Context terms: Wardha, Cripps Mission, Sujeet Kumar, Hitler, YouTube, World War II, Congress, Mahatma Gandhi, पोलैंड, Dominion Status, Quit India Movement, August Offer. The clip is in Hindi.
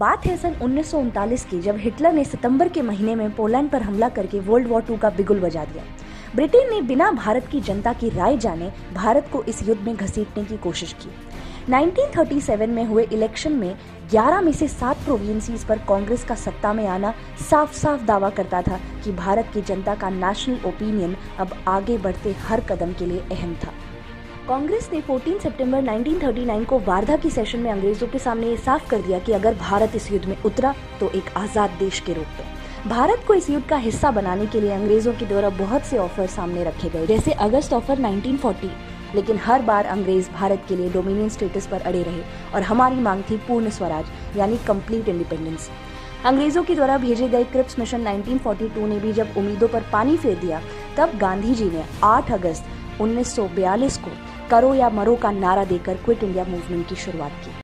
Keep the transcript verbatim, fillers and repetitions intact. बात है सन उन्नीस सौ उनतालीस की, जब हिटलर ने सितंबर के महीने में पोलैंड पर हमला करके वर्ल्ड वॉर टू का बिगुल बजा दिया। ब्रिटेन ने बिना भारत की जनता की राय जाने भारत को इस युद्ध में घसीटने की कोशिश की। उन्नीस सौ सैंतीस में हुए इलेक्शन में ग्यारह में से सात प्रोविंसीज पर कांग्रेस का सत्ता में आना साफ साफ दावा करता था कि भारत की जनता का नेशनल ओपिनियन अब आगे बढ़ते हर कदम के लिए अहम था। कांग्रेस ने चौदह सितंबर उन्नीस सौ उनतालीस को वार्धा की सेशन में अंग्रेजों के सामने ये साफ कर दिया कि अगर भारत इस युद्ध में उतरा तो एक आज़ाद देश के रूप में। भारत को इस युद्ध का हिस्सा बनाने के लिए अंग्रेजों के द्वारा बहुत से ऑफर सामने रखे गए, जैसे अगस्त ऑफर उन्नीस सौ चालीस, लेकिन हर बार अंग्रेज भारत के लिए डोमिनियन स्टेटस पर अड़े रहे और हमारी मांग थी पूर्ण स्वराज यानी कंप्लीट इंडिपेंडेंस। अंग्रेजों के द्वारा भेजे गए क्रिप्स मिशन उन्नीस सौ बयालीस ने भी जब उम्मीदों पर पानी फेर दिया, तब गांधी जी ने आठ अगस्त उन्नीस सौ बयालीस को करो या मरो का नारा देकर क्विट इंडिया मूवमेंट की शुरुआत की।